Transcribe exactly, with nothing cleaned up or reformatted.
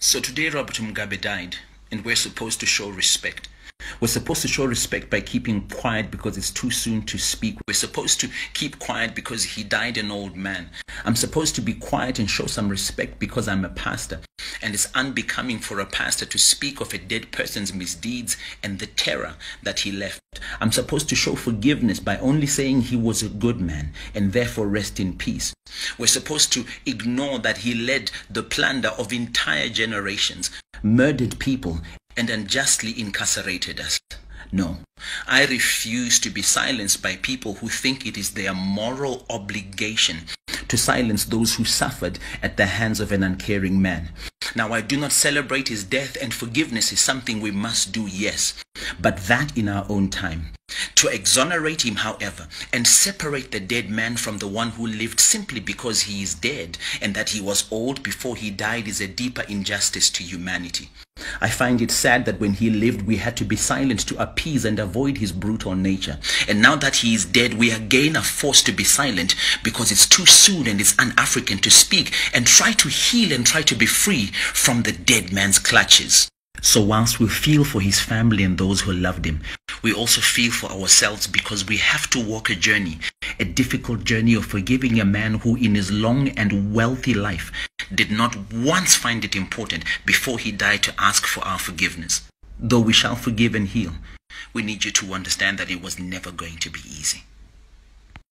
So today Robert Mugabe died, and we're supposed to show respect. We're supposed to show respect by keeping quiet because it's too soon to speak. We're supposed to keep quiet because he died an old man. I'm supposed to be quiet and show some respect because I'm a pastor. And it's unbecoming for a pastor to speak of a dead person's misdeeds and the terror that he left. I'm supposed to show forgiveness by only saying he was a good man and therefore rest in peace. We're supposed to ignore that he led the plunder of entire generations, murdered people, and unjustly incarcerated us. No, I refuse to be silenced by people who think it is their moral obligation to silence those who suffered at the hands of an uncaring man. Now, I do not celebrate his death, and forgiveness is something we must do, yes, but that in our own time. To exonerate him, however, and separate the dead man from the one who lived simply because he is dead and that he was old before he died is a deeper injustice to humanity. I find it sad that when he lived, we had to be silent to appease and avoid his brutal nature. And now that he is dead, we again are forced to be silent because it's too soon and it's un-African to speak and try to heal and try to be free from the dead man's clutches. So whilst we feel for his family and those who loved him, we also feel for ourselves because we have to walk a journey, a difficult journey of forgiving a man who in his long and wealthy life did not once find it important before he died to ask for our forgiveness. Though we shall forgive and heal, we need you to understand that it was never going to be easy.